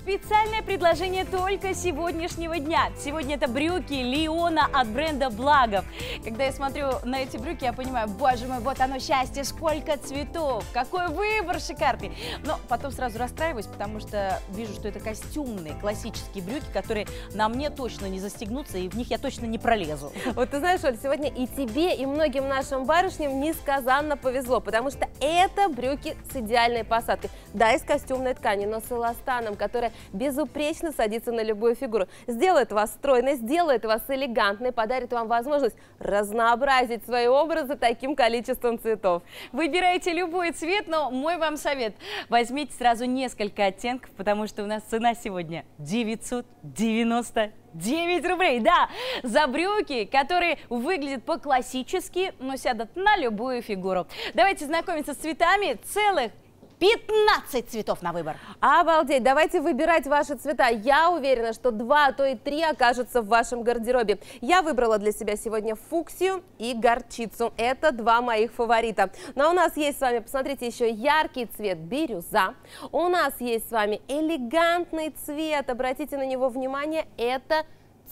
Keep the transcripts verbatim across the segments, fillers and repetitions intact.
Специальное предложение только сегодняшнего дня. Сегодня это брюки Лиона от бренда Благов. Когда я смотрю на эти брюки, я понимаю, боже мой, вот оно счастье, сколько цветов, какой выбор шикарный. Но потом сразу расстраиваюсь, потому что вижу, что это костюмные, классические брюки, которые на мне точно не застегнутся, и в них я точно не пролезу. Вот ты знаешь, Оль, сегодня и тебе, и многим нашим барышням несказанно повезло, потому что это брюки с идеальной посадкой. Да, из костюмной ткани, но с эластаном, которая безупречно садится на любую фигуру. Сделает вас стройной, сделает вас элегантной, подарит вам возможность разнообразить свои образы таким количеством цветов. Выбирайте любой цвет, но мой вам совет. Возьмите сразу несколько оттенков, потому что у нас цена сегодня девятьсот девяносто девять рублей. Да, за брюки, которые выглядят по-классически, но сядут на любую фигуру. Давайте знакомиться с цветами. Целых пятнадцать цветов на выбор. Обалдеть! Давайте выбирать ваши цвета. Я уверена, что два, а то и три окажутся в вашем гардеробе. Я выбрала для себя сегодня фуксию и горчицу. Это два моих фаворита. Но у нас есть с вами, посмотрите, еще яркий цвет бирюза. У нас есть с вами элегантный цвет. Обратите на него внимание. Это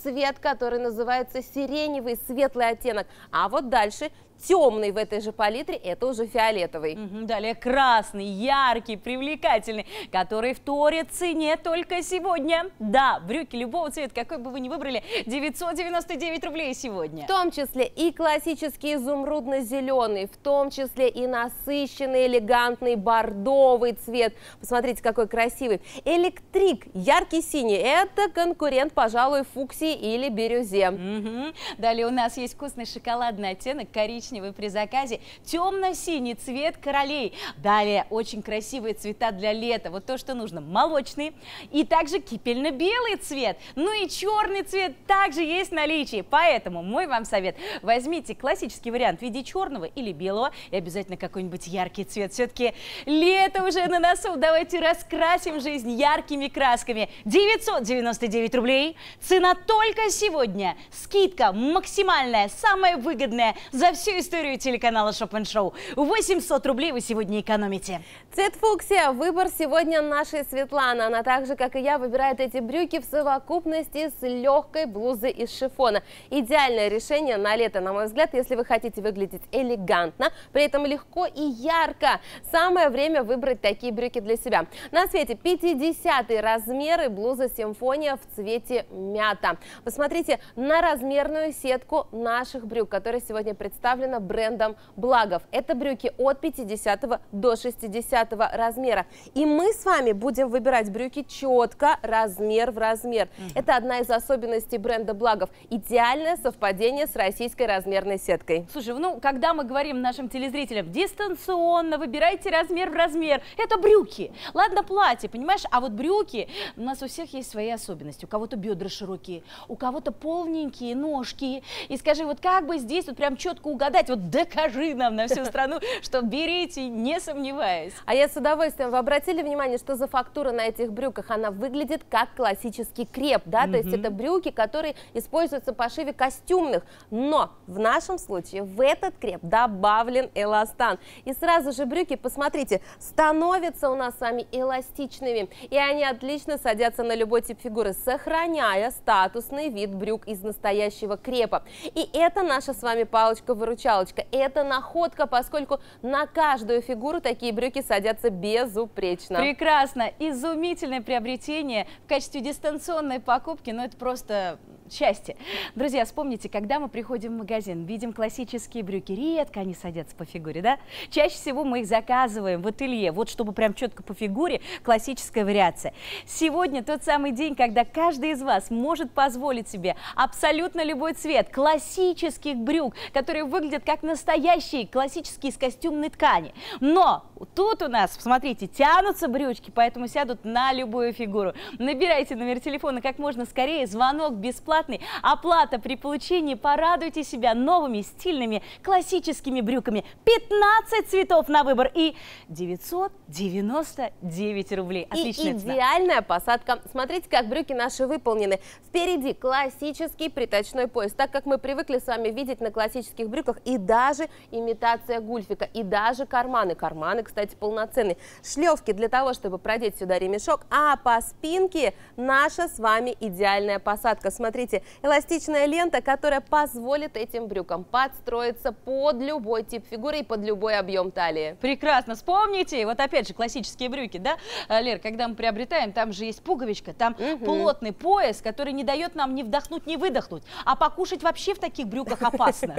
цвет, который называется сиреневый, светлый оттенок. А вот дальше темный в этой же палитре, это уже фиолетовый. Угу, далее красный, яркий, привлекательный, который вторит цене только сегодня. Да, брюки любого цвета, какой бы вы ни выбрали, девятьсот девяносто девять рублей сегодня. В том числе и классический изумрудно-зеленый, в том числе и насыщенный, элегантный бордовый цвет. Посмотрите, какой красивый. Электрик, яркий синий, это конкурент, пожалуй, фуксии или бирюзе. Угу. Далее у нас есть вкусный шоколадный оттенок, коричневый. При заказе темно-синий цвет королей. Далее очень красивые цвета для лета. Вот то, что нужно. Молочный и также кипельно-белый цвет. Ну и черный цвет также есть в наличии. Поэтому мой вам совет. Возьмите классический вариант в виде черного или белого. И обязательно какой-нибудь яркий цвет. Все-таки лето уже на носу. Давайте раскрасим жизнь яркими красками. девятьсот девяносто девять рублей. Цена только сегодня. Скидка максимальная, самая выгодная за всю историю телеканала Shop and Show. восемьсот рублей вы сегодня экономите. Цвет фуксия. Выбор сегодня нашей Светланы. Она так же, как и я, выбирает эти брюки в совокупности с легкой блузой из шифона. Идеальное решение на лето, на мой взгляд, если вы хотите выглядеть элегантно, при этом легко и ярко. Самое время выбрать такие брюки для себя. На свете пятидесятый размер и блуза симфония в цвете мята. Посмотрите на размерную сетку наших брюк, которые сегодня представлены брендом Благов. Это брюки от пятидесятого до шестидесятого размера. И мы с вами будем выбирать брюки четко, размер в размер. Mm-hmm. Это одна из особенностей бренда Благов. Идеальное совпадение с российской размерной сеткой. Слушай, ну, когда мы говорим нашим телезрителям, дистанционно выбирайте размер в размер. Это брюки. Ладно, платье, понимаешь? А вот брюки, у нас у всех есть свои особенности. У кого-то бедра широкие, у кого-то полненькие ножки. И скажи, вот как бы здесь вот прям четко угадать. Вот докажи нам на всю страну, что берите, не сомневаясь. А я с удовольствием. Вы обратили внимание, что за фактура на этих брюках? Она выглядит как классический креп, да? Mm-hmm. То есть это брюки, которые используются в пошиве костюмных. Но в нашем случае в этот креп добавлен эластан. И сразу же брюки, посмотрите, становятся у нас с вами эластичными. И они отлично садятся на любой тип фигуры, сохраняя статусный вид брюк из настоящего крепа. И это наша с вами палочка-выручалочка. Это находка, поскольку на каждую фигуру такие брюки садятся безупречно. Прекрасно, изумительное приобретение в качестве дистанционной покупки, но это просто счастье. Друзья, вспомните, когда мы приходим в магазин, видим классические брюки, редко они садятся по фигуре, да? Чаще всего мы их заказываем в ателье, вот чтобы прям четко по фигуре, классическая вариация. Сегодня тот самый день, когда каждый из вас может позволить себе абсолютно любой цвет классических брюк, которые выглядят как настоящие классические из костюмной ткани. Но тут у нас, смотрите, тянутся брючки, поэтому сядут на любую фигуру. Набирайте номер телефона как можно скорее, звонок бесплатный, оплата при получении. Порадуйте себя новыми стильными классическими брюками. пятнадцать цветов на выбор и девятьсот девяносто девять рублей. Отличная и идеальная цена. Посадка. Смотрите, как брюки наши выполнены. Впереди классический притачной пояс, так как мы привыкли с вами видеть на классических брюках, и даже имитация гульфика, и даже карманы. Карманы, кстати, полноценные. Шлевки для того, чтобы продеть сюда ремешок, а по спинке наша с вами идеальная посадка. Смотрите, эластичная лента, которая позволит этим брюкам подстроиться под любой тип фигуры и под любой объем талии. Прекрасно. Вспомните, вот опять же, классические брюки, да, Лер, когда мы приобретаем, там же есть пуговичка, там угу. плотный пояс, который не дает нам ни вдохнуть, ни выдохнуть, а покушать вообще в таких брюках опасно.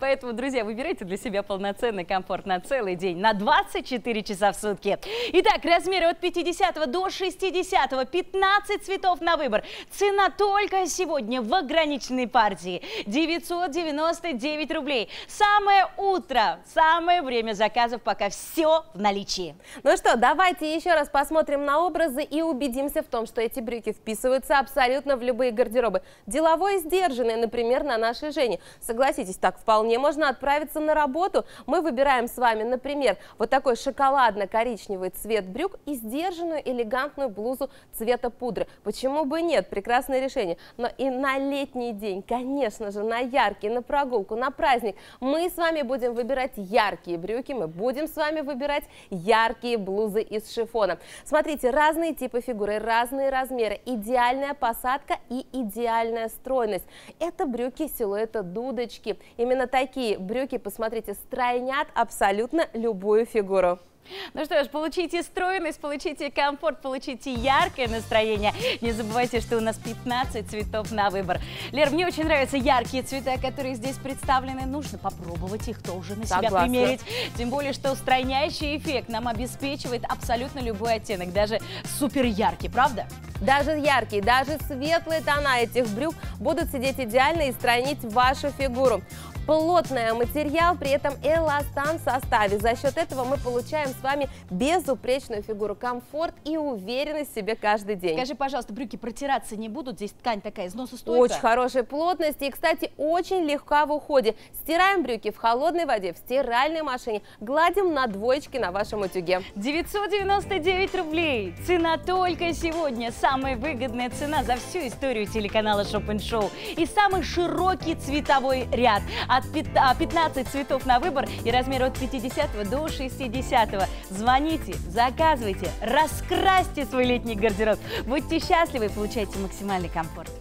Поэтому, друзья, выбирайте для себя полноценный комфорт на целый день, на двадцать четыре часа в сутки. Итак, размеры от пятидесятого до шестидесятого, пятнадцать цветов на выбор. Цена только сегодня в ограниченной партии девятьсот девяносто девять рублей. Самое утро, самое время заказов, пока все в наличии. Ну что, давайте еще раз посмотрим на образы и убедимся в том, что эти брюки вписываются абсолютно в любые гардеробы. Деловой, сдержанный, например, на нашей Жене. Согласитесь, так вполне можно отправиться на работу. Мы выбираем с вами, например, вот такой шоколадно-коричневый цвет брюк и сдержанную элегантную блузу цвета пудры. Почему бы нет? Прекрасное решение. Но и на летний день, конечно же, на яркий, на прогулку, на праздник мы с вами будем выбирать яркие брюки, мы будем с вами выбирать яркие блузы из шифона. Смотрите, разные типы фигуры, разные размеры, идеальная посадка и идеальная стройность. Это брюки силуэта дудочки. Именно такие брюки, посмотрите, стройнят абсолютно любую фигуру. Ну что ж, получите стройность, получите комфорт, получите яркое настроение. Не забывайте, что у нас пятнадцать цветов на выбор. Лер, мне очень нравятся яркие цвета, которые здесь представлены. Нужно попробовать их тоже на себя Согласна. примерить. Тем более, что стройнящий эффект нам обеспечивает абсолютно любой оттенок, даже супер яркий, правда? Даже яркие, даже светлые тона этих брюк будут сидеть идеально и стройнить вашу фигуру. Плотный материал, при этом эластан в составе. За счет этого мы получаем с вами безупречную фигуру, комфорт и уверенность в себе каждый день. Скажи, пожалуйста, брюки протираться не будут? Здесь ткань такая износостойкая. Очень хорошей плотности и, кстати, очень легка в уходе. Стираем брюки в холодной воде, в стиральной машине, гладим на двоечке на вашем утюге. девятьсот девяносто девять рублей. Цена только сегодня. Самая выгодная цена за всю историю телеканала Shop and Show. И самый широкий цветовой ряд. От пятнадцати цветов на выбор и размер от пятидесятого до шестидесятого. Звоните, заказывайте, раскрасьте свой летний гардероб. Будьте счастливы и получайте максимальный комфорт.